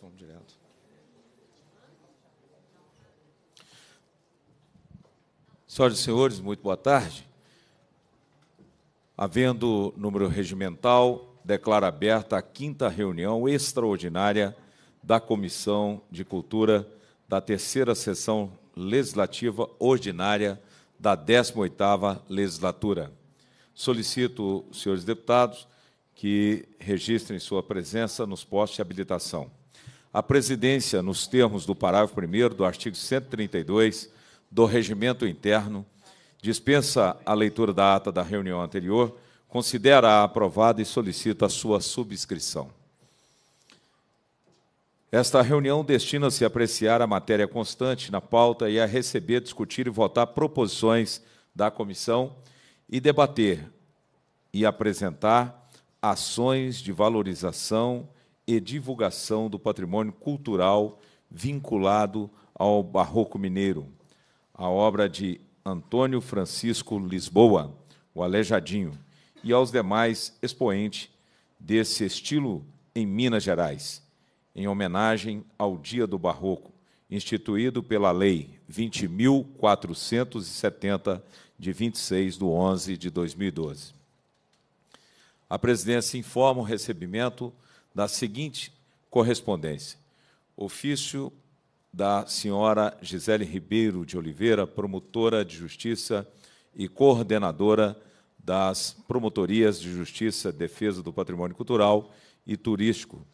Vamos direto. Senhoras e senhores, muito boa tarde. Havendo número regimental, declaro aberta a 5ª reunião extraordinária da Comissão de Cultura da 3ª Sessão Legislativa Ordinária da 18ª Legislatura. Solicito, senhores deputados, que registrem sua presença nos postos de habilitação. A presidência, nos termos do parágrafo 1º do artigo 132, do Regimento Interno, dispensa a leitura da ata da reunião anterior, considera-a aprovada e solicita a sua subscrição. Esta reunião destina-se a apreciar a matéria constante na pauta e a receber, discutir e votar proposições da comissão e debater e apresentar ações de valorização e divulgação do patrimônio cultural vinculado ao Barroco Mineiro, a obra de Antônio Francisco Lisboa, o Aleijadinho, e aos demais expoentes desse estilo em Minas Gerais, em homenagem ao Dia do Barroco, instituído pela Lei 20.470, de 26/11/2012. A presidência informa o recebimento da seguinte correspondência. Ofício da senhora Gisele Ribeiro de Oliveira, promotora de Justiça e coordenadora das Promotorias de Justiça, Defesa do Patrimônio Cultural e Turístico,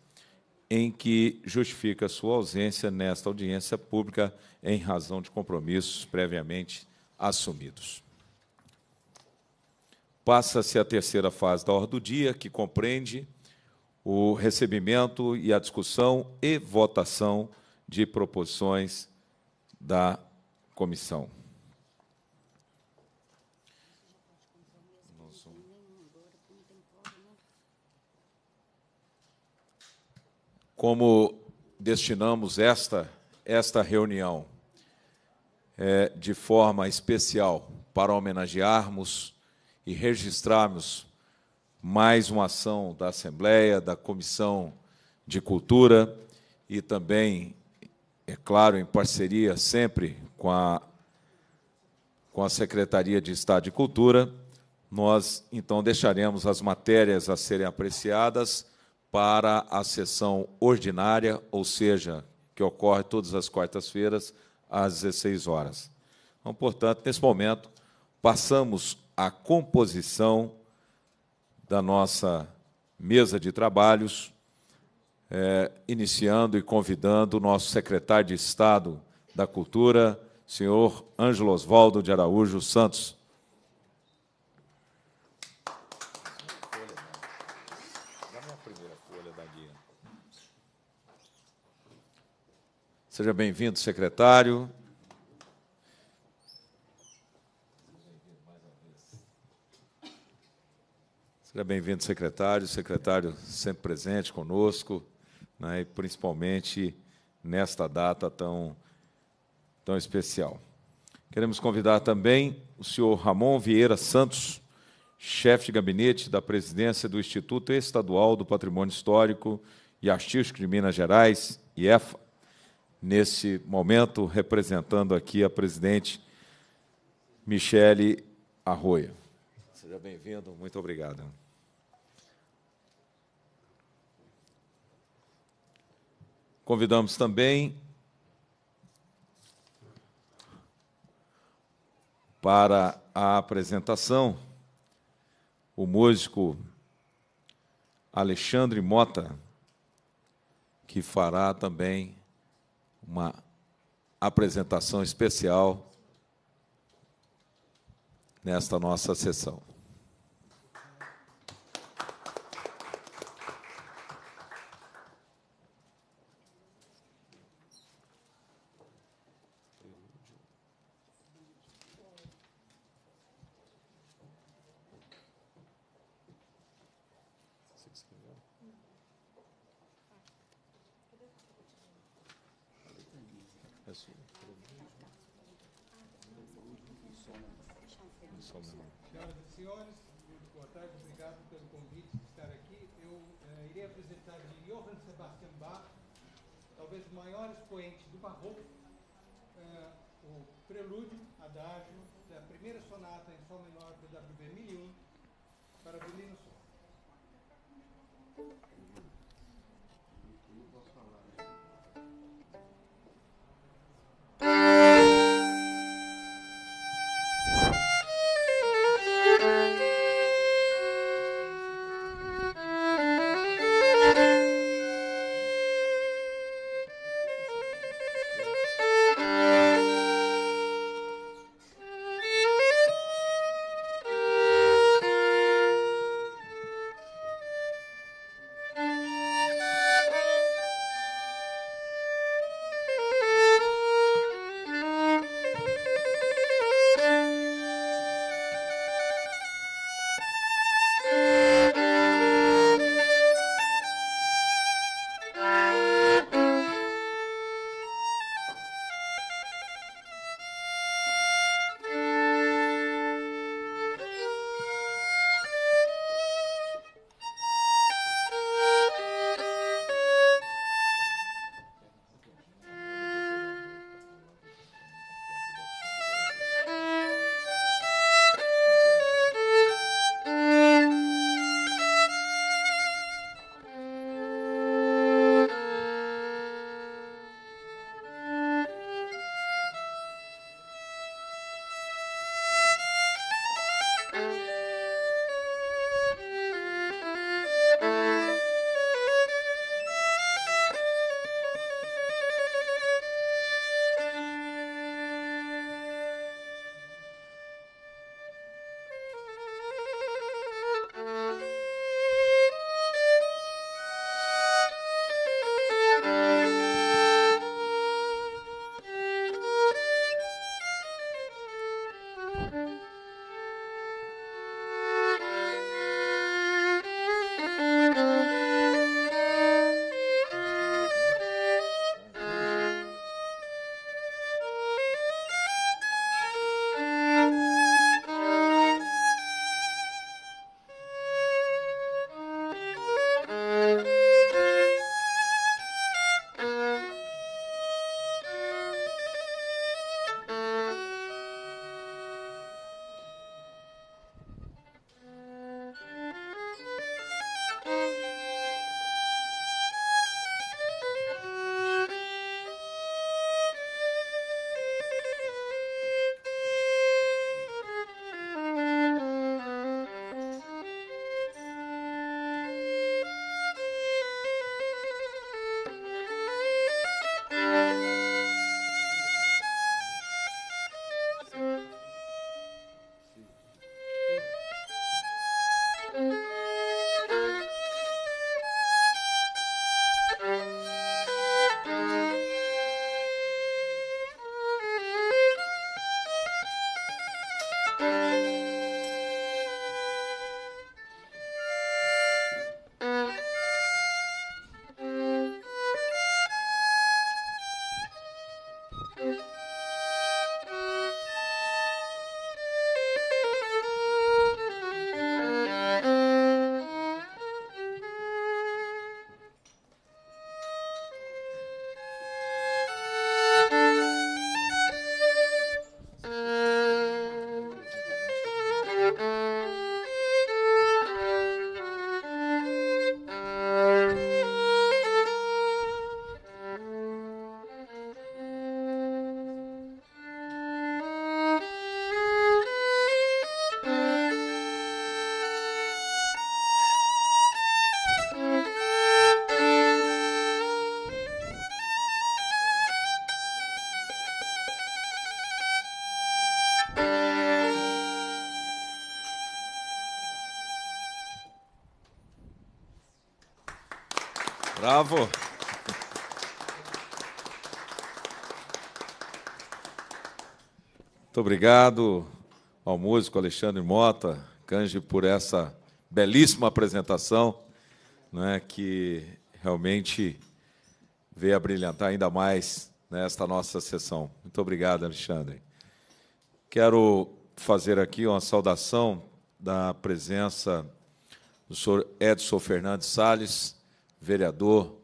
em que justifica sua ausência nesta audiência pública em razão de compromissos previamente assumidos. Passa-se a 3ª fase da ordem do dia, que compreende o recebimento e a discussão e votação de proposições da comissão. Como destinamos esta reunião de forma especial para homenagearmos e registrarmos mais uma ação da Assembleia, da Comissão de Cultura e também, é claro, em parceria sempre com a Secretaria de Estado de Cultura, nós, então, deixaremos as matérias a serem apreciadas para a sessão ordinária, ou seja, que ocorre todas as quartas-feiras, às 16 horas. Então, portanto, nesse momento, passamos à composição da nossa mesa de trabalhos, iniciando e convidando o nosso secretário de Estado da Cultura, senhor Ângelo Osvaldo de Araújo Santos. Seja bem-vindo, secretário. Seja bem-vindo, secretário. Secretário sempre presente conosco, né, e principalmente nesta data tão especial. Queremos convidar também o senhor Ramon Vieira Santos, chefe de gabinete da presidência do Instituto Estadual do Patrimônio Histórico e Artístico de Minas Gerais, IEPHA, nesse momento representando aqui a presidente Michele Arroia. Seja bem-vindo, muito obrigado. Convidamos também para a apresentação o músico Alexandre Mota, que fará também uma apresentação especial nesta nossa sessão. Senhores, muito boa tarde, obrigado pelo convite de estar aqui. Eu irei apresentar de Johann Sebastian Bach, talvez o maior expoente do barroco, o prelúdio, adágio, da primeira sonata em sol menor, BWV 1001, para violino solo. Não posso falar, né? Bravo! Muito obrigado ao músico Alexandre Mota, Kanji, por essa belíssima apresentação, né, que realmente veio a brilhantar ainda mais nesta nossa sessão. Muito obrigado, Alexandre. Quero fazer aqui uma saudação da presença do senhor Edson Fernandes Salles, vereador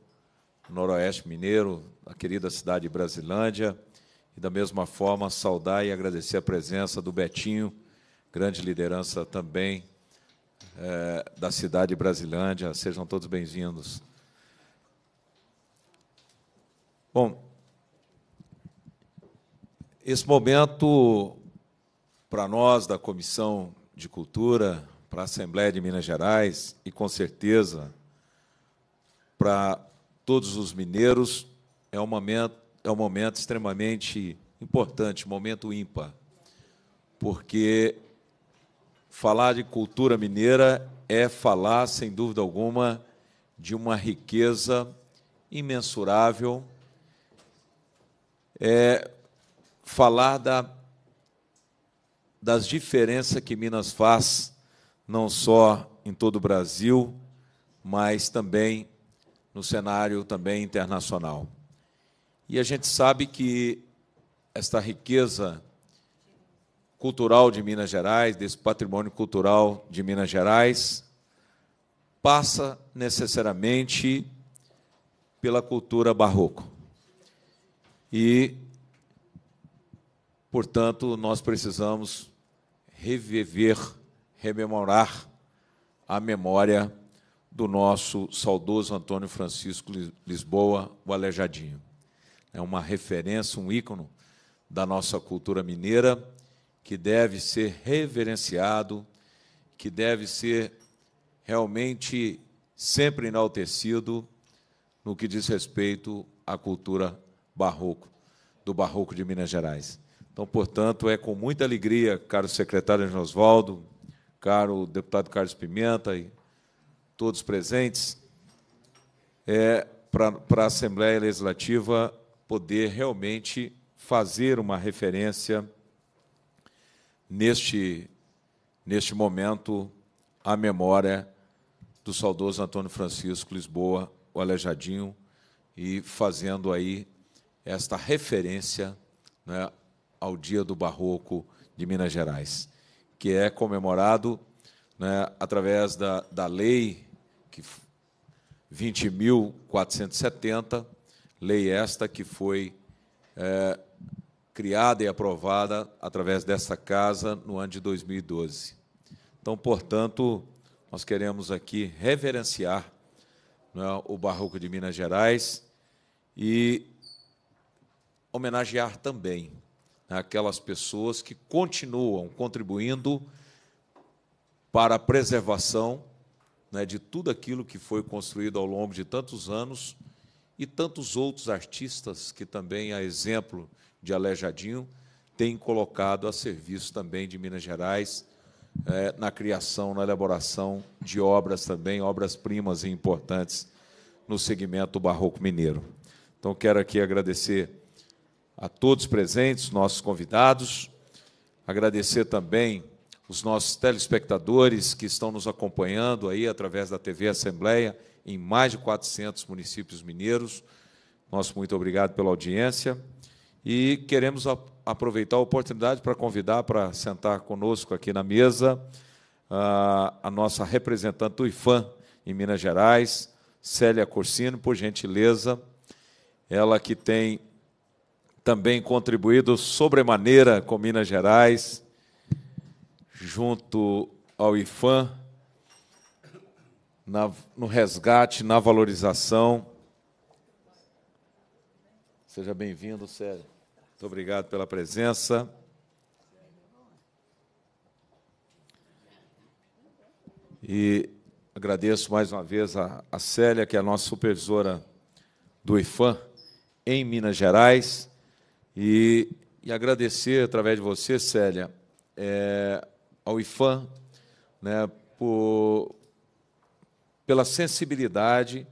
noroeste mineiro, a querida cidade de Brasilândia, e, da mesma forma, saudar e agradecer a presença do Betinho, grande liderança também da cidade de Brasilândia. Sejam todos bem-vindos. Bom, esse momento, para nós, da Comissão de Cultura, para a Assembleia de Minas Gerais e, com certeza, para todos os mineiros, é um momento extremamente importante, momento ímpar, porque falar de cultura mineira é falar, sem dúvida alguma, de uma riqueza imensurável, é falar das diferenças que Minas faz, não só em todo o Brasil, mas também no cenário também internacional. E a gente sabe que esta riqueza cultural de Minas Gerais, desse patrimônio cultural de Minas Gerais, passa necessariamente pela cultura barroco. E, portanto, nós precisamos reviver, rememorar a memória do nosso saudoso Antônio Francisco Lisboa, o Aleijadinho. É uma referência, um ícone da nossa cultura mineira, que deve ser reverenciado, que deve ser realmente sempre enaltecido no que diz respeito à cultura barroco, do barroco de Minas Gerais. Então, portanto, é com muita alegria, caro secretário Ângelo Osvaldo, caro deputado Carlos Pimenta e todos presentes, para a Assembleia Legislativa poder realmente fazer uma referência neste momento à memória do saudoso Antônio Francisco Lisboa, o Aleijadinho, e fazendo aí esta referência, né, ao Dia do Barroco de Minas Gerais, que é comemorado, né, através da lei 20.470, lei esta que foi criada e aprovada através dessa casa no ano de 2012. Então, portanto, nós queremos aqui reverenciar, né, o barroco de Minas Gerais e homenagear também aquelas pessoas que continuam contribuindo para a preservação, né, de tudo aquilo que foi construído ao longo de tantos anos, e tantos outros artistas que também, a exemplo de Aleijadinho, têm colocado a serviço também de Minas Gerais na criação, na elaboração de obras também, obras-primas e importantes no segmento barroco mineiro. Então, quero aqui agradecer a todos presentes, nossos convidados, agradecer também os nossos telespectadores que estão nos acompanhando aí através da TV Assembleia, em mais de 400 municípios mineiros. Nosso muito obrigado pela audiência. E queremos aproveitar a oportunidade para convidar para sentar conosco aqui na mesa a nossa representante do IFAM em Minas Gerais, Célia Corsino, por gentileza. Ela que tem também contribuído sobremaneira com Minas Gerais, junto ao IFAM, no resgate, na valorização. Seja bem-vindo, Célia. Muito obrigado pela presença. E agradeço mais uma vez a Célia, que é a nossa supervisora do IFAM em Minas Gerais, e agradecer, através de você, Célia, ao IFAM, né, pela sensibilidade,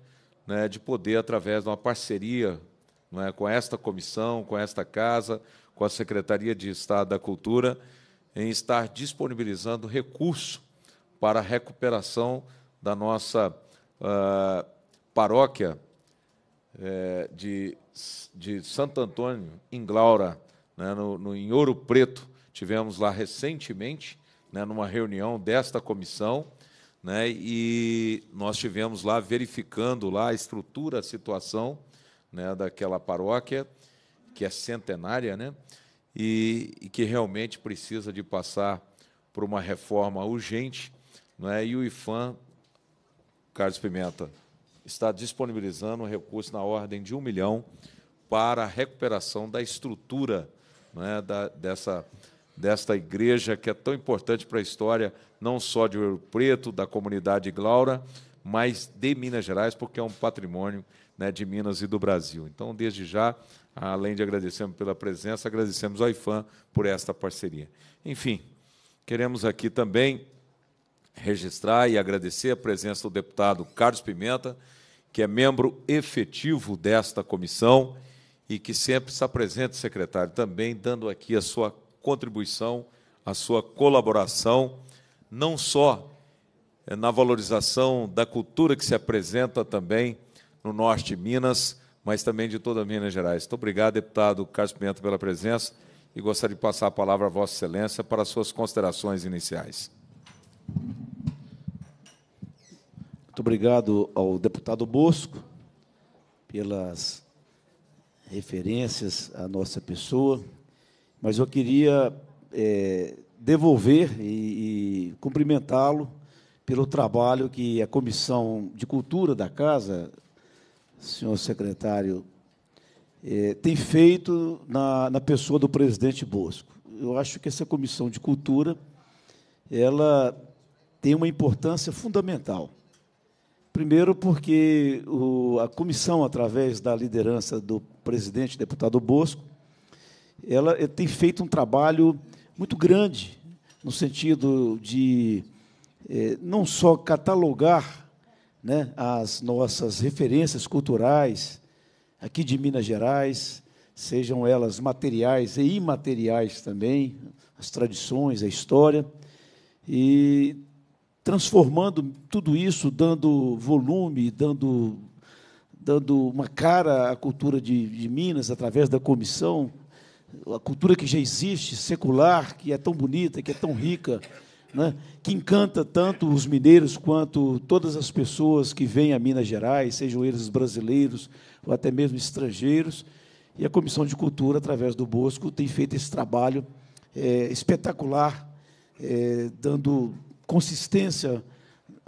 né, de poder, através de uma parceria, né, com esta comissão, com esta casa, com a Secretaria de Estado da Cultura, em estar disponibilizando recurso para a recuperação da nossa paróquia de Santo Antônio, em Glaura, né, em Ouro Preto. Tivemos lá recentemente, né, numa reunião desta comissão, né, e nós tivemos lá verificando lá a estrutura, a situação, né, daquela paróquia, que é centenária, né, e que realmente precisa de passar por uma reforma urgente, né, e o IFAM, Carlos Pimenta, está disponibilizando um recurso na ordem de 1 milhão para a recuperação da estrutura, né, desta igreja, que é tão importante para a história, não só de Ouro Preto, da comunidade Glaura, mas de Minas Gerais, porque é um patrimônio, né, de Minas e do Brasil. Então, desde já, além de agradecermos pela presença, agradecemos ao IFAM por esta parceria. Enfim, queremos aqui também registrar e agradecer a presença do deputado Carlos Pimenta, que é membro efetivo desta comissão e que sempre está presente, secretário, também dando aqui a sua contribuição, a sua colaboração, não só na valorização da cultura que se apresenta também no norte de Minas, mas também de toda Minas Gerais. Muito obrigado, deputado Carlos Pimenta, pela presença, e gostaria de passar a palavra à Vossa Excelência para as suas considerações iniciais. Muito obrigado ao deputado Bosco pelas referências à nossa pessoa, mas eu queria devolver e cumprimentá-lo pelo trabalho que a Comissão de Cultura da Casa, senhor secretário, tem feito na pessoa do presidente Bosco. Eu acho que essa Comissão de Cultura ela tem uma importância fundamental. Primeiro, porque a comissão, através da liderança do presidente, deputado Bosco, ela tem feito um trabalho muito grande, no sentido de não só catalogar, né, as nossas referências culturais aqui de Minas Gerais, sejam elas materiais e imateriais também, as tradições, a história, e transformando tudo isso, dando volume, dando uma cara à cultura de Minas, através da comissão, a cultura que já existe, secular, que é tão bonita, que é tão rica, né, que encanta tanto os mineiros quanto todas as pessoas que vêm a Minas Gerais, sejam eles brasileiros ou até mesmo estrangeiros. E a Comissão de Cultura, através do Bosco, tem feito esse trabalho espetacular, dando consistência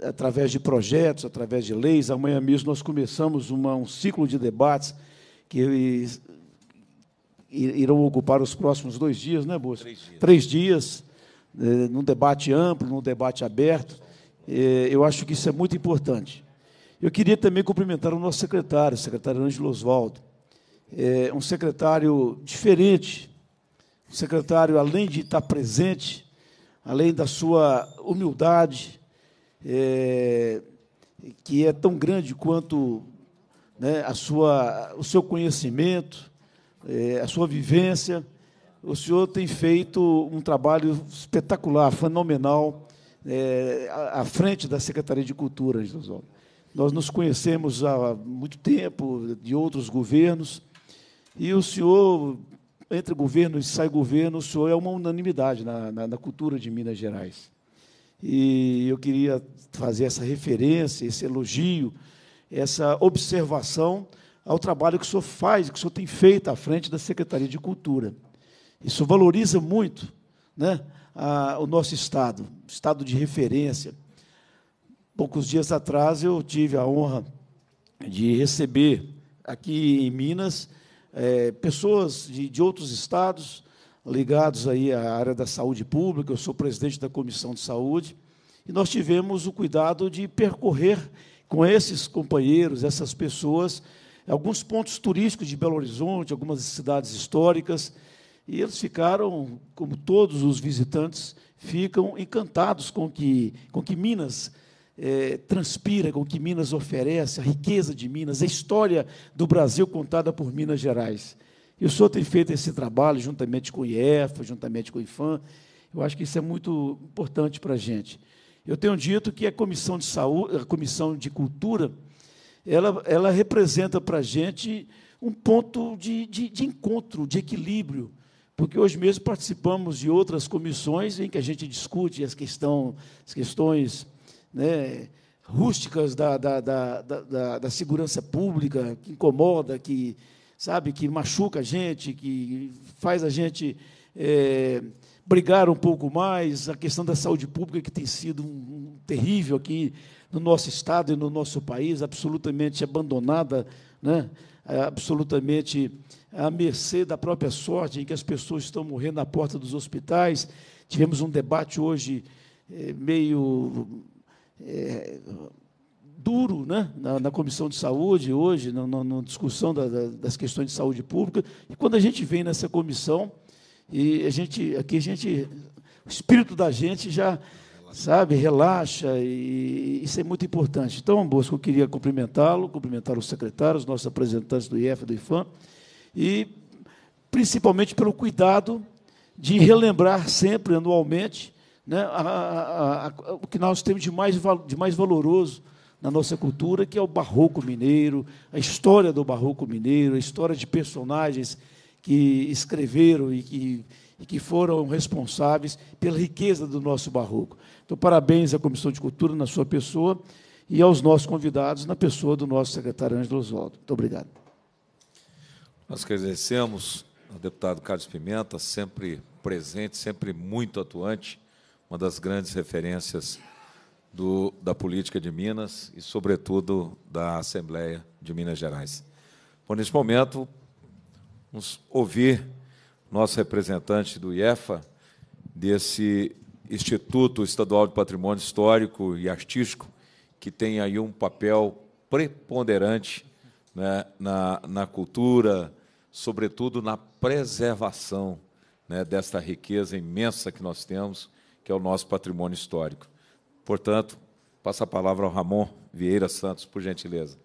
através de projetos, através de leis. Amanhã mesmo nós começamos um ciclo de debates que irão ocupar os próximos 2 dias, né, Bosco? 3 dias. 3 dias. Num debate amplo, num debate aberto. Eu acho que isso é muito importante. Eu queria também cumprimentar o nosso secretário, o secretário Ângelo Osvaldo. É um secretário diferente, um secretário, além de estar presente, além da sua humildade, que é tão grande quanto, né, o seu conhecimento, a sua vivência. O senhor tem feito um trabalho espetacular, fenomenal, à frente da Secretaria de Cultura, Ângelo Osvaldo. Nós nos conhecemos há muito tempo, de outros governos, e o senhor, entre governo e sai governo, o senhor é uma unanimidade na cultura de Minas Gerais. E eu queria fazer essa referência, esse elogio, essa observação ao trabalho que o senhor faz, que o senhor tem feito à frente da Secretaria de Cultura. Isso valoriza muito, né, o nosso Estado, Estado de referência. Poucos dias atrás, eu tive a honra de receber aqui em Minas pessoas de outros estados ligados aí à área da saúde pública. Eu sou presidente da Comissão de Saúde, e nós tivemos o cuidado de percorrer com esses companheiros, essas pessoas, alguns pontos turísticos de Belo Horizonte, algumas cidades históricas, e eles ficaram, como todos os visitantes, ficam encantados com que Minas transpira, com que Minas oferece, a riqueza de Minas, a história do Brasil contada por Minas Gerais. E o senhor tem feito esse trabalho juntamente com o IEF, juntamente com o IFAM. Eu acho que isso é muito importante para a gente. Eu tenho dito que a Comissão de Saúde, a Comissão de Cultura, ela representa para a gente um ponto de encontro, de equilíbrio, porque hoje mesmo participamos de outras comissões em que a gente discute as questões, né, rústicas da segurança pública, que incomoda, que, sabe, que machuca a gente, que faz a gente brigar um pouco mais, a questão da saúde pública, que tem sido terrível aqui no nosso Estado e no nosso país, absolutamente abandonada, né? Absolutamente à mercê da própria sorte, em que as pessoas estão morrendo na porta dos hospitais. Tivemos um debate hoje meio... duro, né? na Comissão de Saúde, hoje, na discussão das questões de saúde pública. E, quando a gente vem nessa comissão, e o espírito da gente já, sabe, relaxa, e isso é muito importante. Então, Bosco, eu queria cumprimentá-lo, cumprimentar os secretários, os nossos representantes do IEF, do IFAM, e, principalmente, pelo cuidado de relembrar sempre, anualmente, né, o que nós temos de mais valoroso na nossa cultura, que é o Barroco Mineiro, a história do Barroco Mineiro, a história de personagens que escreveram e que foram responsáveis pela riqueza do nosso Barroco. Então, parabéns à Comissão de Cultura, na sua pessoa, e aos nossos convidados, na pessoa do nosso secretário Ângelo Osvaldo. Muito obrigado. Nós que agradecemos ao deputado Carlos Pimenta, sempre presente, sempre muito atuante, uma das grandes referências da política de Minas e, sobretudo, da Assembleia de Minas Gerais. Bom, neste momento, vamos ouvir nosso representante do IEPHA, desse Instituto Estadual de Patrimônio Histórico e Artístico, que tem aí um papel preponderante, né, na cultura, sobretudo na preservação, né, desta riqueza imensa que nós temos, que é o nosso patrimônio histórico. Portanto, passo a palavra ao Ramon Vieira Santos, por gentileza.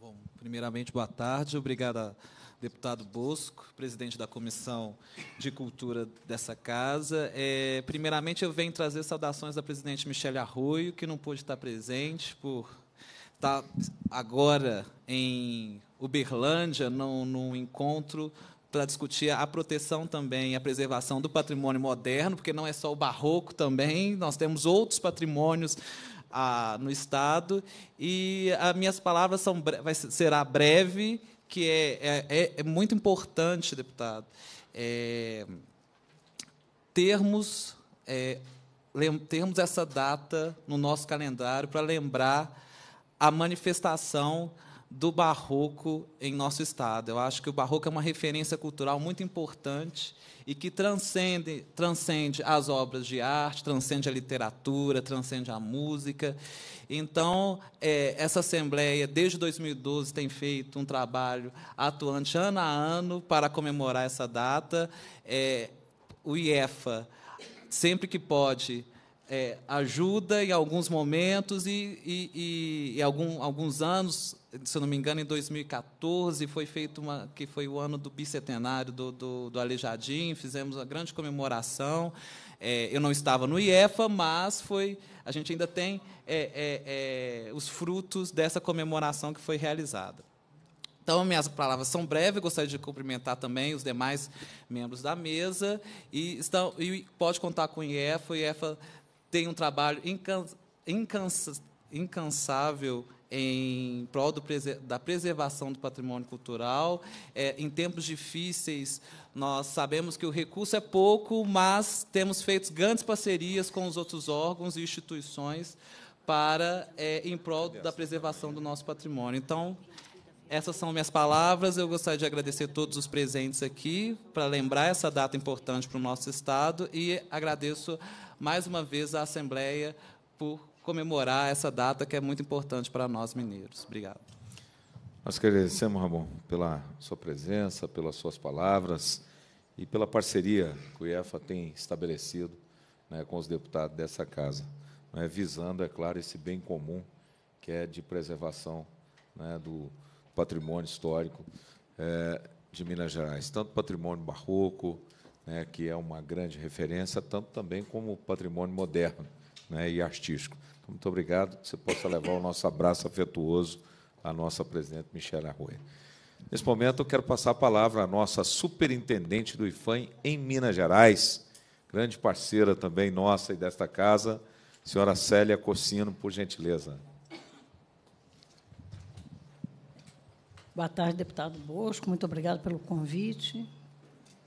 Bom, primeiramente, boa tarde. Obrigada, deputado Bosco, presidente da Comissão de Cultura dessa casa. Primeiramente, eu venho trazer saudações da presidente Michele Arroio, que não pôde estar presente por estar agora em Uberlândia, num encontro para discutir a proteção também, a preservação do patrimônio moderno, porque não é só o barroco também, nós temos outros patrimônios no Estado, e as minhas palavras será breve, que é muito importante, deputado, termos essa data no nosso calendário para lembrar a manifestação do barroco em nosso Estado. Eu acho que o barroco é uma referência cultural muito importante e que transcende as obras de arte, transcende a literatura, transcende a música. Então, essa Assembleia, desde 2012, tem feito um trabalho atuante, ano a ano, para comemorar essa data. O IEPHA, sempre que pode, ajuda em alguns momentos e alguns anos, se eu não me engano, em 2014 foi feito que foi o ano do bicentenário do Aleijadinho, fizemos uma grande comemoração. Eu não estava no IEPHA, mas a gente ainda tem os frutos dessa comemoração que foi realizada. Então, minhas palavras são breves, gostaria de cumprimentar também os demais membros da mesa, e pode contar com o IEPHA tem um trabalho incansável em prol da preservação do patrimônio cultural. Em tempos difíceis, nós sabemos que o recurso é pouco, mas temos feito grandes parcerias com os outros órgãos e instituições em prol da preservação do nosso patrimônio. Então, essas são minhas palavras. Eu gostaria de agradecer a todos os presentes aqui, para lembrar essa data importante para o nosso Estado, e agradeço mais uma vez à Assembleia por comemorar essa data, que é muito importante para nós, mineiros. Obrigado. Nós agradecemos, Ramon, pela sua presença, pelas suas palavras e pela parceria que o IEPHA tem estabelecido, né, com os deputados dessa casa, né, visando, é claro, esse bem comum, que é de preservação, né, do patrimônio histórico de Minas Gerais, tanto patrimônio barroco, né, que é uma grande referência, tanto também como patrimônio moderno, né, e artístico. Muito obrigado, que você possa levar o nosso abraço afetuoso à nossa presidente Michele Arroio. Nesse momento, eu quero passar a palavra à nossa superintendente do IFAM em Minas Gerais, grande parceira também nossa e desta casa, senhora Célia Corsino, por gentileza. Boa tarde, deputado Bosco. Muito obrigado pelo convite.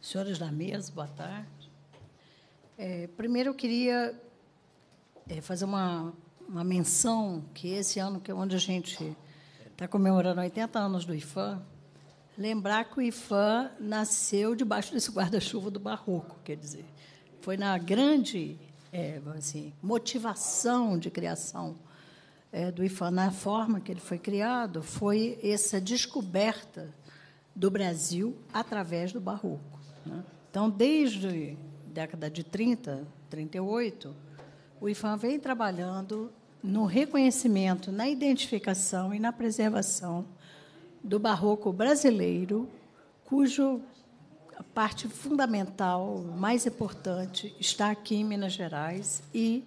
Senhores da mesa, boa tarde. Primeiro, eu queria fazer uma menção que esse ano, que é onde a gente está comemorando 80 anos do IFAM, lembrar que o IFAM nasceu debaixo desse guarda-chuva do Barroco, quer dizer, foi na grande assim, motivação de criação do IFAM, na forma que ele foi criado, foi essa descoberta do Brasil através do Barroco, né? Então, desde a década de 30, 38, o IFAM vem trabalhando no reconhecimento, na identificação e na preservação do Barroco brasileiro, cujo parte fundamental, mais importante, está aqui em Minas Gerais e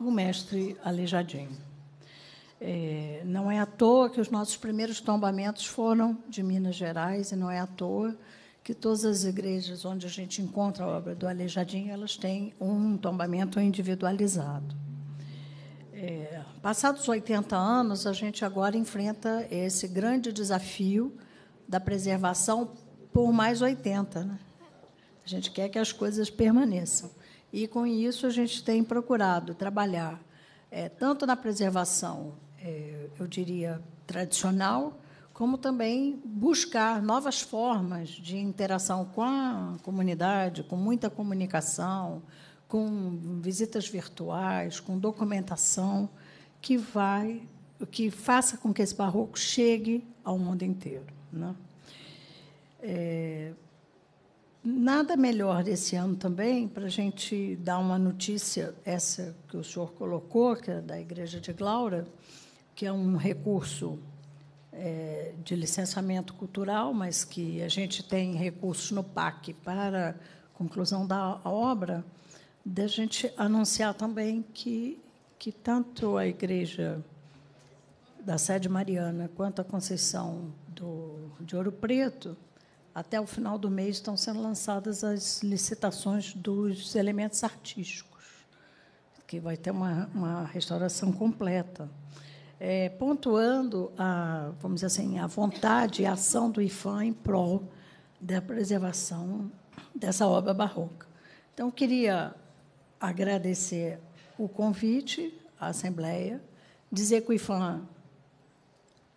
o mestre Aleijadinho. Não é à toa que os nossos primeiros tombamentos foram de Minas Gerais, e não é à toa que todas as igrejas onde a gente encontra a obra do Aleijadinho, elas têm um tombamento individualizado. Passados 80 anos, a gente agora enfrenta esse grande desafio da preservação por mais 80. Né? A gente quer que as coisas permaneçam. E, com isso, a gente tem procurado trabalhar tanto na preservação, eu diria, tradicional, como também buscar novas formas de interação com a comunidade, com muita comunicação, com visitas virtuais, com documentação, que faça com que esse Barroco chegue ao mundo inteiro, né? Nada melhor desse ano também para a gente dar uma notícia, essa que o senhor colocou, que é da Igreja de Glaura, que é um recurso de licenciamento cultural, mas que a gente tem recursos no PAC para conclusão da obra, da gente anunciar também que tanto a Igreja da Sede Mariana quanto a Conceição de Ouro Preto, até o final do mês, estão sendo lançadas as licitações dos elementos artísticos, que vai ter uma restauração completa. Pontuando a, vamos dizer assim, a vontade e a ação do IFAM em prol da preservação dessa obra barroca. Então, eu queria agradecer o convite à Assembleia, dizer que o IFAM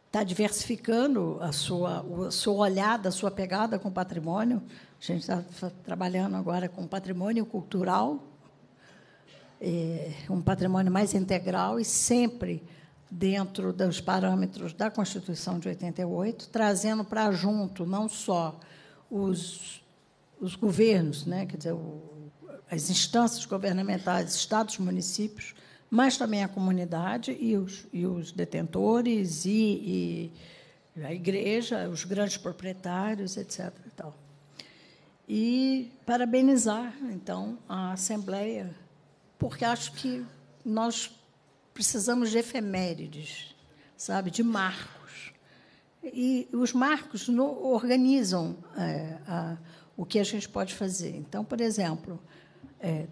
está diversificando o seu olhar, a sua pegada com o patrimônio. A gente está trabalhando agora com patrimônio cultural, um patrimônio mais integral e sempre dentro dos parâmetros da Constituição de 88, trazendo para junto não só os governos, né, quer dizer, as instâncias governamentais, estados, municípios, mas também a comunidade e os detentores e a igreja, os grandes proprietários, etc. E tal. E parabenizar, então, a Assembleia, porque acho que nós precisamos de efemérides, sabe, de marcos. E os marcos organizam o que a gente pode fazer. Então, por exemplo,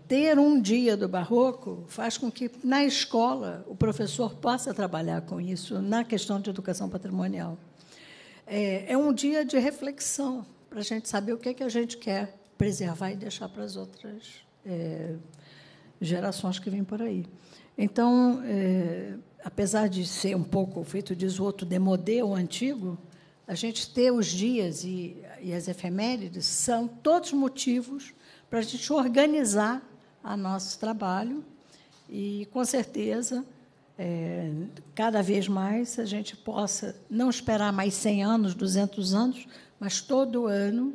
ter um dia do Barroco faz com que, na escola, o professor possa trabalhar com isso na questão de educação patrimonial. É um dia de reflexão, para a gente saber o que é que a gente quer preservar e deixar para as outras gerações que vêm por aí. Então, apesar de ser um pouco feito de esgoto demodê, o antigo, a gente ter os dias e as efemérides são todos motivos para a gente organizar o nosso trabalho e, com certeza, cada vez mais a gente possa não esperar mais 100 anos, 200 anos, mas todo ano,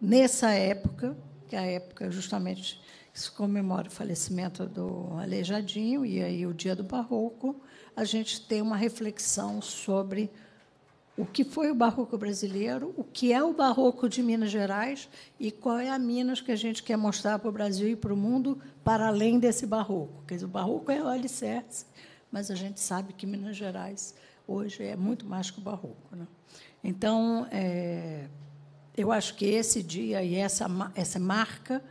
nessa época, que é a época justamente que se comemora o falecimento do Aleijadinho e aí o Dia do Barroco, a gente tem uma reflexão sobre o que foi o Barroco brasileiro, o que é o Barroco de Minas Gerais e qual é a Minas que a gente quer mostrar para o Brasil e para o mundo para além desse Barroco. Quer dizer, o Barroco é o alicerce, mas a gente sabe que Minas Gerais hoje é muito mais que o Barroco, né? Então, eu acho que esse dia e essa marca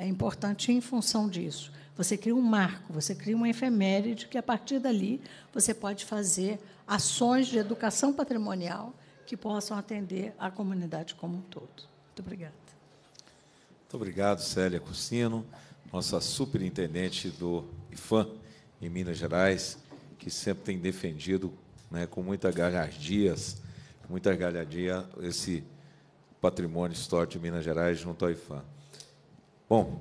é importante em função disso. Você cria um marco, você cria uma efeméride que, a partir dali, você pode fazer ações de educação patrimonial que possam atender a comunidade como um todo. Muito obrigada. Muito obrigado, Célia Corsino, nossa superintendente do IFAM em Minas Gerais, que sempre tem defendido, né, com muita galhardia esse patrimônio histórico de Minas Gerais junto ao IFAM. Bom,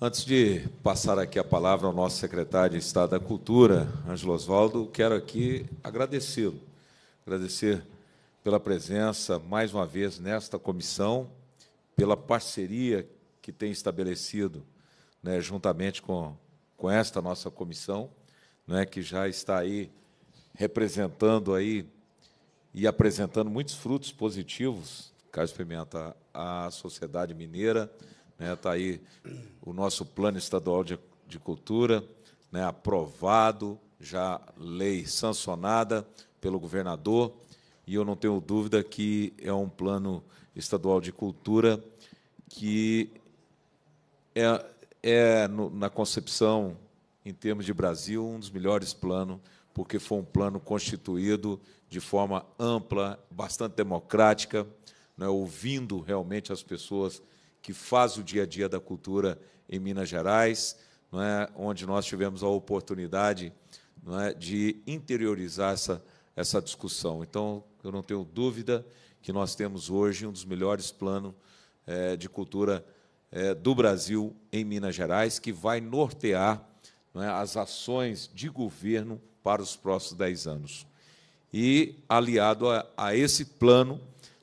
antes de passar aqui a palavra ao nosso secretário de Estado da Cultura, Ângelo Osvaldo, quero aqui agradecê-lo, agradecer pela presença, mais uma vez, nesta comissão, pela parceria que tem estabelecido, né, juntamente com esta nossa comissão, né, que já está aí representando aí e apresentando muitos frutos positivos, Carlos Pimenta, a sociedade mineira, né, está aí o nosso plano estadual de cultura, né, aprovado, já lei sancionada pelo governador, e eu não tenho dúvida que é um plano estadual de cultura que na concepção, em termos de Brasil, um dos melhores planos, porque foi um plano constituído de forma ampla, bastante democrática, né, ouvindo realmente as pessoas que fazem o dia a dia da cultura em Minas Gerais, não é, onde nós tivemos a oportunidade, não é, de interiorizar essa discussão. Então, eu não tenho dúvida que nós temos hoje um dos melhores planos de cultura do Brasil em Minas Gerais, que vai nortear, não é, as ações de governo para os próximos 10 anos. E, aliado a esse plano,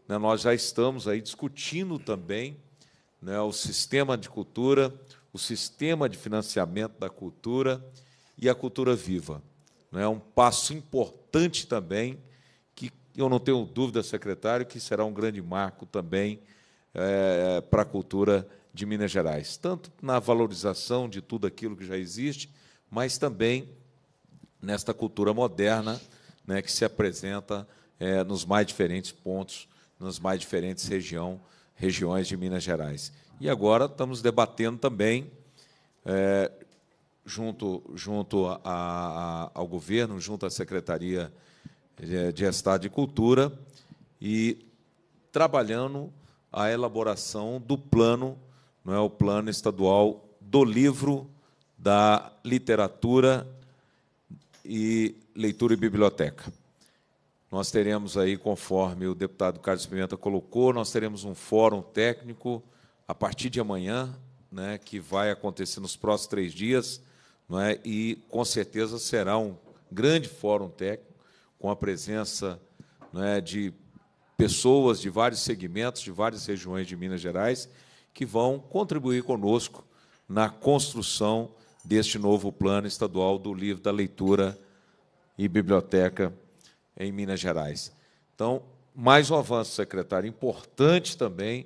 né, nós já estamos aí discutindo também, né, o sistema de cultura, o sistema de financiamento da cultura e a cultura viva. É um passo importante também, que eu não tenho dúvida, secretário, que será um grande marco também para a cultura de Minas Gerais, tanto na valorização de tudo aquilo que já existe, mas também nesta cultura moderna, né, que se apresenta nos mais diferentes pontos, nas mais diferentes regiões de Minas Gerais. E agora estamos debatendo também, junto ao governo, junto à Secretaria de Estado de Cultura, e trabalhando a elaboração do plano, não é, o plano estadual do livro, da literatura e leitura e biblioteca. Nós teremos aí, conforme o deputado Carlos Pimenta colocou, nós teremos um fórum técnico a partir de amanhã, né, que vai acontecer nos próximos 3 dias, não é, e, com certeza, será um grande fórum técnico, com a presença, não é, de pessoas de vários segmentos, de várias regiões de Minas Gerais, que vão contribuir conosco na construção deste novo plano estadual do livro, da leitura e biblioteca em Minas Gerais. Então, mais um avanço, secretário, importante também,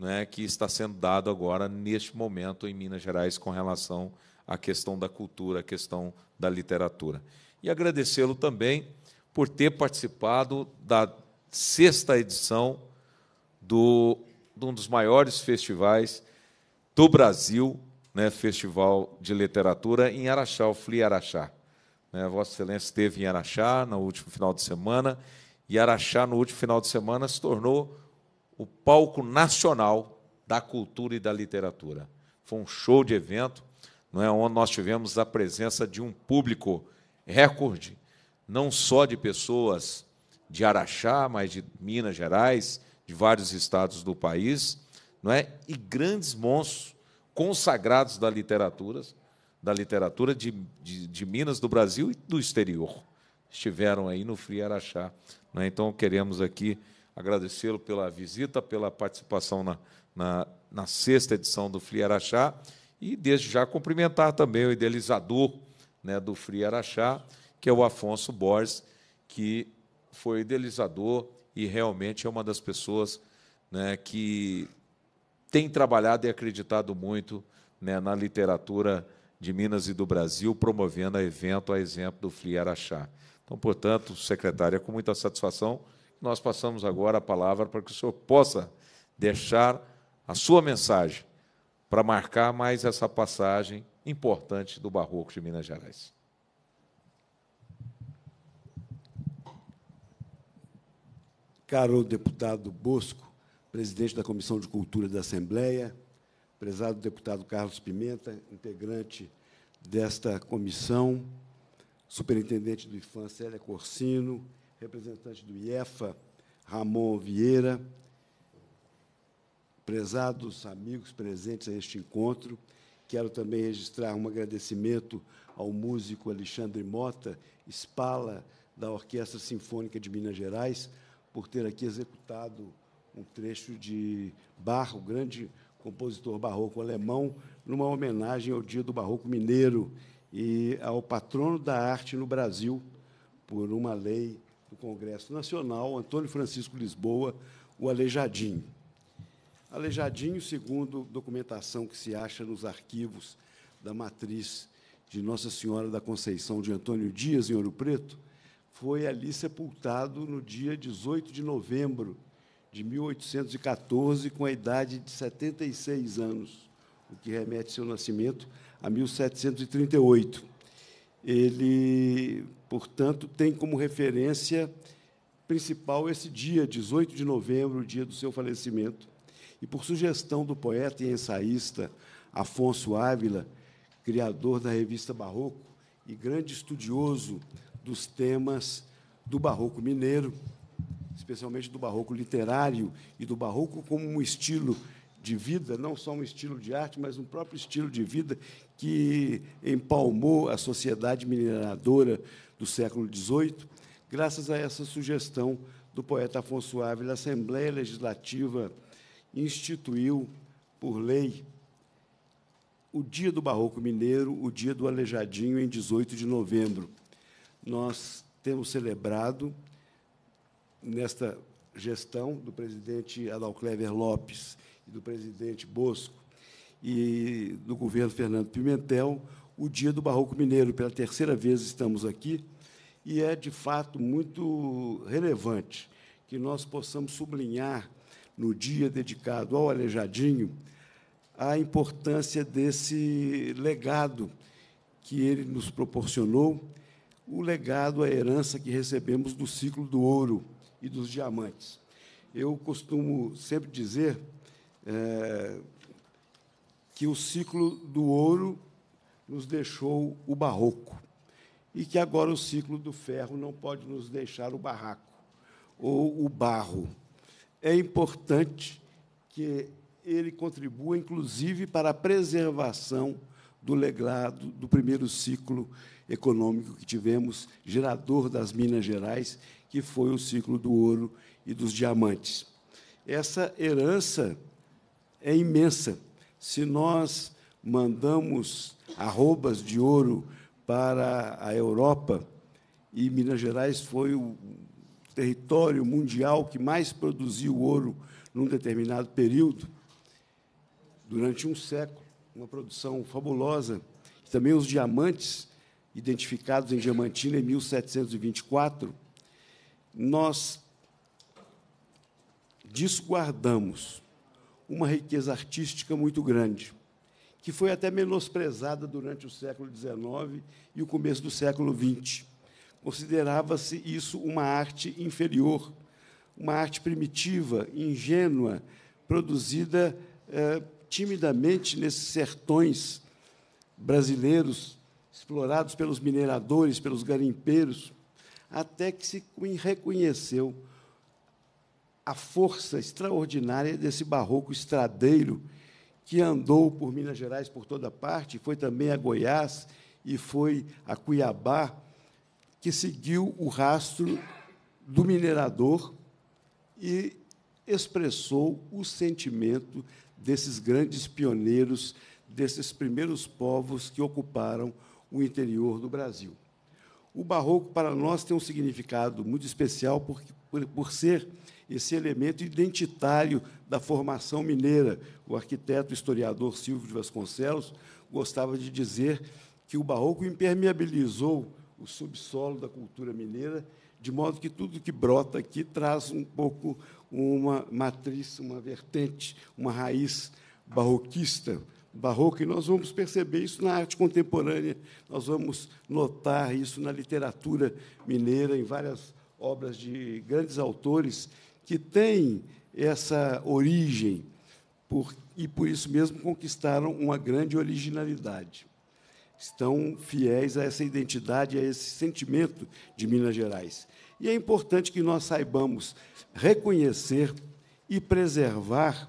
né, que está sendo dado agora, neste momento, em Minas Gerais, com relação à questão da cultura, à questão da literatura. E agradecê-lo também por ter participado da 6ª edição de um dos maiores festivais do Brasil, né, Festival de Literatura em Araxá, o FLI Araxá. Vossa Excelência esteve em Araxá no último final de semana, e Araxá, no último final de semana, se tornou o palco nacional da cultura e da literatura. Foi um show de evento, não é, onde nós tivemos a presença de um público recorde, não só de pessoas de Araxá, mas de Minas Gerais, de vários estados do país, não é? E grandes monstros consagrados da literatura de Minas, do Brasil e do exterior. Estiveram aí no FLI Araxá, não é? Então, queremos aqui agradecê-lo pela visita, pela participação na 6ª edição do FLI Araxá, e, desde já, cumprimentar também o idealizador, né, do FLI Araxá, que é o Afonso Borges, que foi idealizador e realmente é uma das pessoas, né, que tem trabalhado e acreditado muito, né, na literatura de Minas e do Brasil, promovendo evento a exemplo do FLI Araxá. Então, portanto, secretária, é com muita satisfação que nós passamos agora a palavra para que o senhor possa deixar a sua mensagem para marcar mais essa passagem importante do Barroco de Minas Gerais. caro deputado Bosco, presidente da Comissão de Cultura da Assembleia, prezado deputado Carlos Pimenta, integrante desta comissão, superintendente do IFAM, Célia Corsino, representante do IEPHA, Ramon Vieira, prezados amigos presentes a este encontro, quero também registrar um agradecimento ao músico Alexandre Mota, Spala, da Orquestra Sinfônica de Minas Gerais, por ter aqui executado um trecho de Bach, o grande compositor barroco alemão, numa homenagem ao Dia do Barroco Mineiro e ao patrono da arte no Brasil, por uma lei do Congresso Nacional, Antônio Francisco Lisboa, o Aleijadinho. Aleijadinho, segundo documentação que se acha nos arquivos da matriz de Nossa Senhora da Conceição de Antônio Dias, em Ouro Preto, foi ali sepultado no dia 18 de novembro de 1814, com a idade de 76 anos, o que remete seu nascimento a 1738. Ele, portanto, tem como referência principal esse dia, 18 de novembro, o dia do seu falecimento, e, por sugestão do poeta e ensaísta Afonso Ávila, criador da revista Barroco e grande estudioso dos temas do Barroco mineiro, especialmente do Barroco literário e do Barroco como um estilo de vida, não só um estilo de arte, mas um próprio estilo de vida que empalmou a sociedade mineradora do século XVIII, graças a essa sugestão do poeta Afonso Ávila, a Assembleia Legislativa instituiu, por lei, o Dia do Barroco Mineiro, o Dia do Aleijadinho, em 18 de novembro. Nós temos celebrado, nesta gestão do presidente Adalclever Lopes e do presidente Bosco e do governo Fernando Pimentel, o Dia do Barroco Mineiro. Pela terceira vez estamos aqui, e é, de fato, muito relevante que nós possamos sublinhar, no dia dedicado ao Aleijadinho, a importância desse legado que ele nos proporcionou, o legado, a herança que recebemos do ciclo do ouro e dos diamantes. Eu costumo sempre dizer que o ciclo do ouro nos deixou o barroco e que agora o ciclo do ferro não pode nos deixar o barraco ou o barro. É importante que ele contribua, inclusive, para a preservação do legado do primeiro ciclo econômico que tivemos, gerador das Minas Gerais, que foi o ciclo do ouro e dos diamantes. Essa herança é imensa. Se nós mandamos arrobas de ouro para a Europa, e Minas Gerais foi o território mundial que mais produziu ouro num determinado período, durante um século, uma produção fabulosa, e também os diamantes, identificados em Diamantina em 1724, nós desguardamos uma riqueza artística muito grande, que foi até menosprezada durante o século XIX e o começo do século XX. Considerava-se isso uma arte inferior, uma arte primitiva, ingênua, produzida timidamente nesses sertões brasileiros, explorados pelos mineradores, pelos garimpeiros, até que se reconheceu a força extraordinária desse barroco estradeiro que andou por Minas Gerais por toda parte, foi também a Goiás e foi a Cuiabá, que seguiu o rastro do minerador e expressou o sentimento desses grandes pioneiros, desses primeiros povos que ocuparam o interior do Brasil. O barroco, para nós, tem um significado muito especial por ser esse elemento identitário da formação mineira. O arquiteto e historiador Silvio de Vasconcelos gostava de dizer que o barroco impermeabilizou o subsolo da cultura mineira, de modo que tudo que brota aqui traz um pouco uma matriz, uma vertente, uma raiz barroquista, barroca, e nós vamos perceber isso na arte contemporânea, nós vamos notar isso na literatura mineira, em várias obras de grandes autores que têm essa origem e, por isso mesmo, conquistaram uma grande originalidade. Estão fiéis a essa identidade, a esse sentimento de Minas Gerais. E é importante que nós saibamos reconhecer e preservar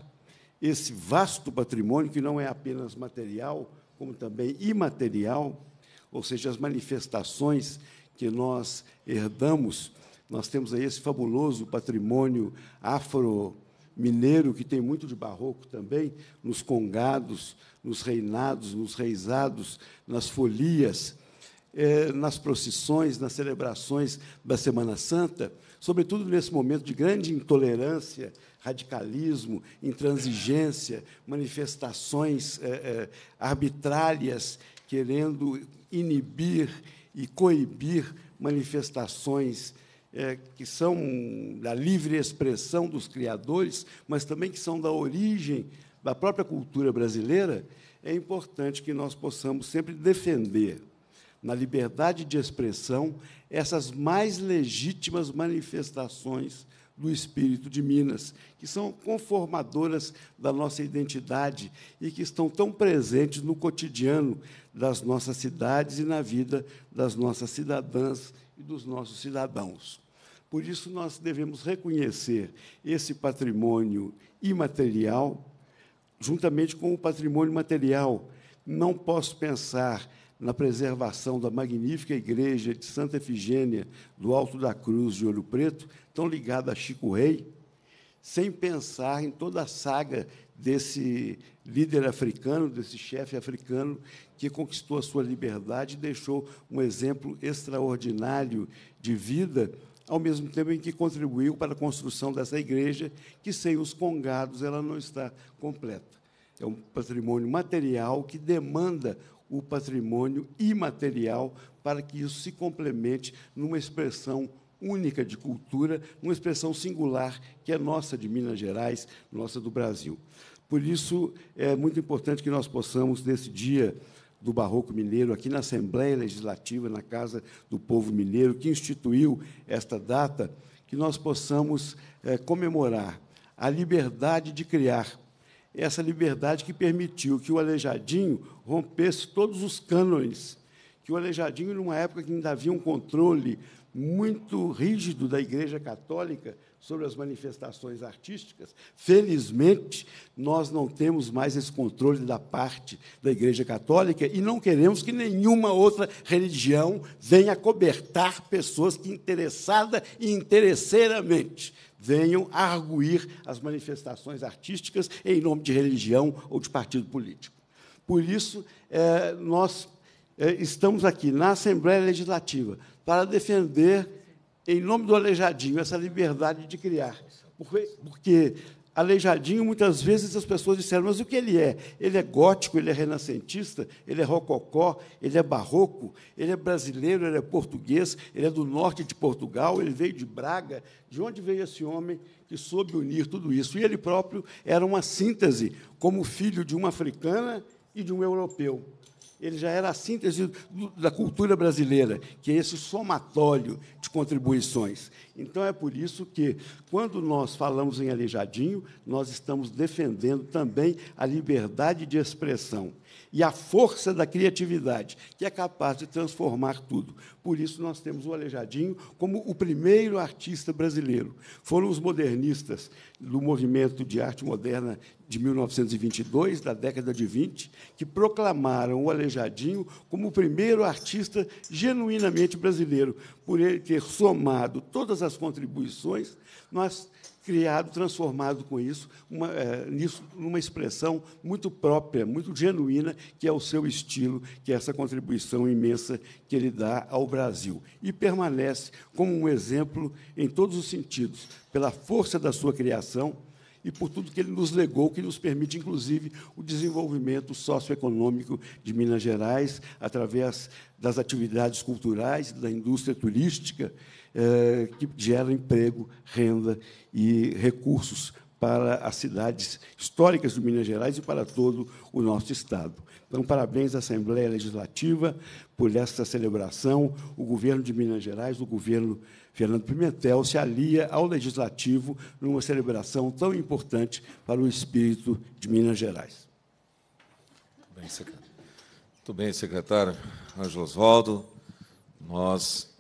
esse vasto patrimônio, que não é apenas material, como também imaterial, ou seja, as manifestações que nós herdamos. Nós temos aí esse fabuloso patrimônio afro-mineiro, que tem muito de barroco também, nos congados, nos reinados, nos reisados, nas folias, nas procissões, nas celebrações da Semana Santa, sobretudo nesse momento de grande intolerância, radicalismo, intransigência, manifestações arbitrárias, querendo inibir e coibir manifestações que são da livre expressão dos criadores, mas também que são da origem da própria cultura brasileira. É importante que nós possamos sempre defender, na liberdade de expressão, essas mais legítimas manifestações do espírito de Minas, que são conformadoras da nossa identidade e que estão tão presentes no cotidiano das nossas cidades e na vida das nossas cidadãs e dos nossos cidadãos. Por isso, nós devemos reconhecer esse patrimônio imaterial juntamente com o patrimônio material. Não posso pensar na preservação da magnífica igreja de Santa Efigênia, do Alto da Cruz de Ouro Preto, tão ligada a Chico Rei, sem pensar em toda a saga desse líder africano, desse chefe africano, que conquistou a sua liberdade e deixou um exemplo extraordinário de vida, ao mesmo tempo em que contribuiu para a construção dessa igreja, que, sem os congados, ela não está completa. É um patrimônio material que demanda o patrimônio imaterial para que isso se complemente numa expressão única de cultura, numa expressão singular, que é nossa de Minas Gerais, nossa do Brasil. Por isso, é muito importante que nós possamos, nesse dia do Barroco Mineiro, aqui na Assembleia Legislativa, na Casa do Povo Mineiro, que instituiu esta data, que nós possamos comemorar a liberdade de criar, essa liberdade que permitiu que o Aleijadinho rompesse todos os cânones, que o Aleijadinho, numa época que ainda havia um controle muito rígido da Igreja Católica sobre as manifestações artísticas, felizmente, nós não temos mais esse controle da parte da Igreja Católica e não queremos que nenhuma outra religião venha cobertar pessoas que, interessada e interesseiramente, venham arguir as manifestações artísticas em nome de religião ou de partido político. Por isso, nós estamos aqui na Assembleia Legislativa para defender, em nome do Aleijadinho, essa liberdade de criar. Porque Aleijadinho, muitas vezes, as pessoas disseram, mas o que ele é? Ele é gótico, ele é renascentista, ele é rococó, ele é barroco, ele é brasileiro, ele é português, ele é do norte de Portugal, ele veio de Braga. De onde veio esse homem que soube unir tudo isso? E ele próprio era uma síntese, como filho de uma africana e de um europeu. Ele já era a síntese da cultura brasileira, que é esse somatório de contribuições. Então, é por isso que, quando nós falamos em Aleijadinho, nós estamos defendendo também a liberdade de expressão e a força da criatividade, que é capaz de transformar tudo. Por isso, nós temos o Aleijadinho como o primeiro artista brasileiro. Foram os modernistas do movimento de arte moderna de 1922, da década de 20, que proclamaram o Aleijadinho como o primeiro artista genuinamente brasileiro. Por ele ter somado todas as contribuições, nós criado, transformado com isso, numa expressão muito própria, muito genuína, que é o seu estilo, que é essa contribuição imensa que ele dá ao Brasil. E permanece como um exemplo em todos os sentidos, pela força da sua criação e por tudo que ele nos legou, que nos permite, inclusive, o desenvolvimento socioeconômico de Minas Gerais, através das atividades culturais, da indústria turística, que gera emprego, renda e recursos para as cidades históricas de Minas Gerais e para todo o nosso Estado. Então, parabéns à Assembleia Legislativa por esta celebração. O governo de Minas Gerais, o governo Fernando Pimentel, se alia ao Legislativo numa celebração tão importante para o espírito de Minas Gerais. Muito bem, secretário Ângelo Osvaldo. Nós,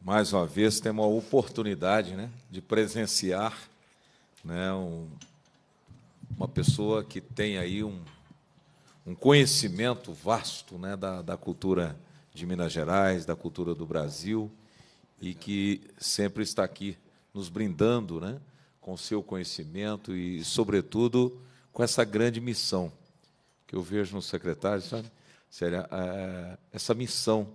mais uma vez, temos a oportunidade, né, de presenciar, né, uma pessoa que tem aí um conhecimento vasto, né, da cultura de Minas Gerais, da cultura do Brasil, e que sempre está aqui nos brindando, né, com o seu conhecimento e, sobretudo, com essa grande missão que eu vejo no secretário, sabe? Sério, essa missão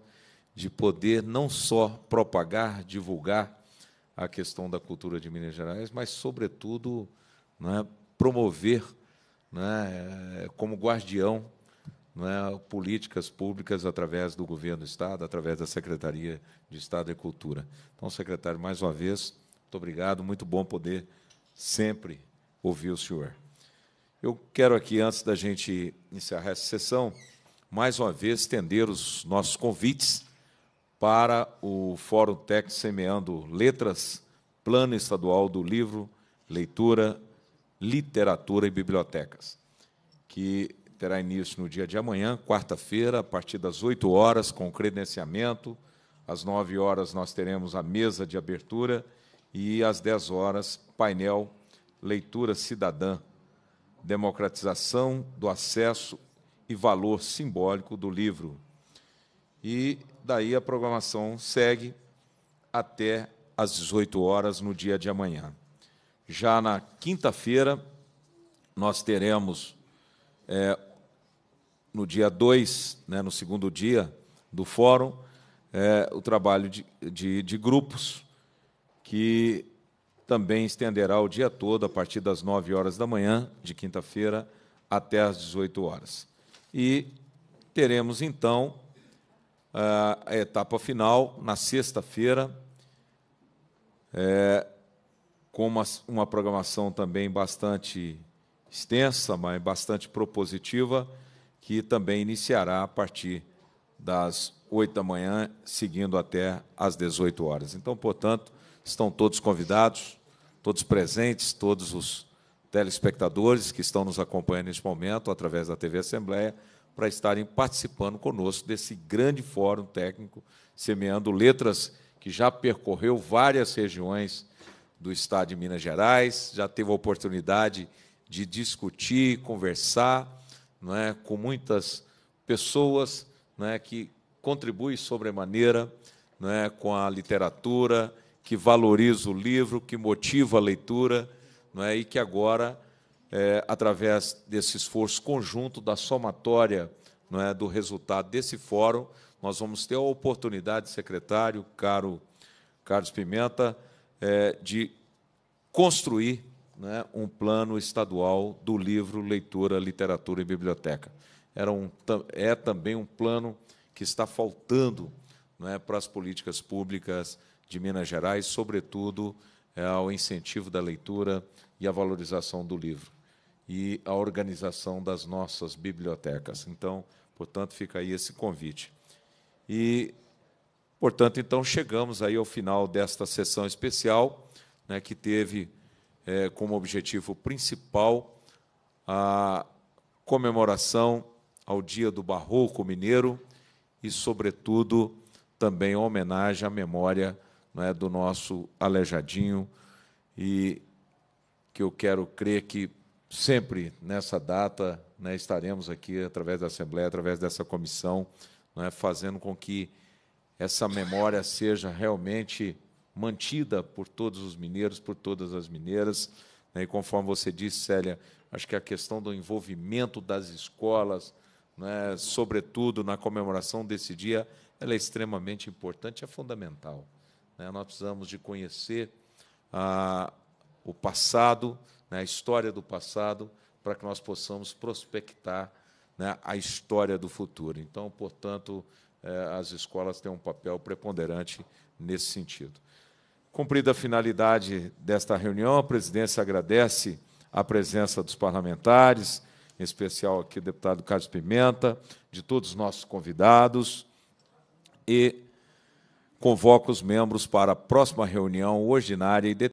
de poder não só propagar, divulgar a questão da cultura de Minas Gerais, mas, sobretudo, né, promover, né, como guardião, né, políticas públicas através do Governo do Estado, através da Secretaria de Estado e Cultura. Então, secretário, mais uma vez, muito obrigado, muito bom poder sempre ouvir o senhor. Eu quero aqui, antes da gente encerrar essa sessão, mais uma vez estender os nossos convites para o Fórum Tec Semeando Letras, Plano Estadual do Livro, Leitura, Literatura e Bibliotecas, que terá início no dia de amanhã, quarta-feira, a partir das 8h, com credenciamento. Às 9h, nós teremos a mesa de abertura e, às 10h, painel Leitura Cidadã, Democratização do Acesso e Valor Simbólico do Livro. E daí a programação segue até às 18h, no dia de amanhã. Já na quinta-feira, nós teremos, no dia 2, né, no segundo dia do fórum, o trabalho de grupos, que também estenderá o dia todo, a partir das 9h da manhã, de quinta-feira, até às 18h. E teremos, então, a etapa final, na sexta-feira, com uma programação também bastante extensa, mas bastante propositiva, que também iniciará a partir das 8h, seguindo até às 18h. Então, portanto, estão todos convidados, todos presentes, todos os telespectadores que estão nos acompanhando neste momento, através da TV Assembleia, para estarem participando conosco desse grande fórum técnico, Semeando Letras, que já percorreu várias regiões do Estado de Minas Gerais, já teve a oportunidade de discutir, conversar, não é, com muitas pessoas, não é, que contribuem sobremaneira, não é, com a literatura, que valoriza o livro, que motiva a leitura, não é, e que agora, através desse esforço conjunto, da somatória, não é, do resultado desse fórum, nós vamos ter a oportunidade, secretário, caro Carlos Pimenta, de construir, né, um plano estadual do livro, leitura, literatura e biblioteca. É também um plano que está faltando, né, para as políticas públicas de Minas Gerais, sobretudo ao incentivo da leitura e à valorização do livro e à organização das nossas bibliotecas. Então, portanto, fica aí esse convite. E, portanto, então, chegamos aí ao final desta sessão especial, né, que teve como objetivo principal a comemoração ao Dia do Barroco Mineiro e, sobretudo, também a homenagem à memória, né, do nosso Aleijadinho, e que eu quero crer que sempre nessa data, né, estaremos aqui, através da Assembleia, através dessa comissão, né, fazendo com que essa memória seja realmente mantida por todos os mineiros, por todas as mineiras. Né, e, conforme você disse, Célia, acho que a questão do envolvimento das escolas, né, sobretudo na comemoração desse dia, ela é extremamente importante, é fundamental. Né, nós precisamos de conhecer o passado, né, a história do passado, para que nós possamos prospectar, né, a história do futuro. Então, portanto, as escolas têm um papel preponderante nesse sentido. Cumprida a finalidade desta reunião, a presidência agradece a presença dos parlamentares, em especial aqui o deputado Carlos Pimenta, de todos os nossos convidados, e convoca os membros para a próxima reunião ordinária e determinada.